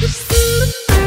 I've been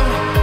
town.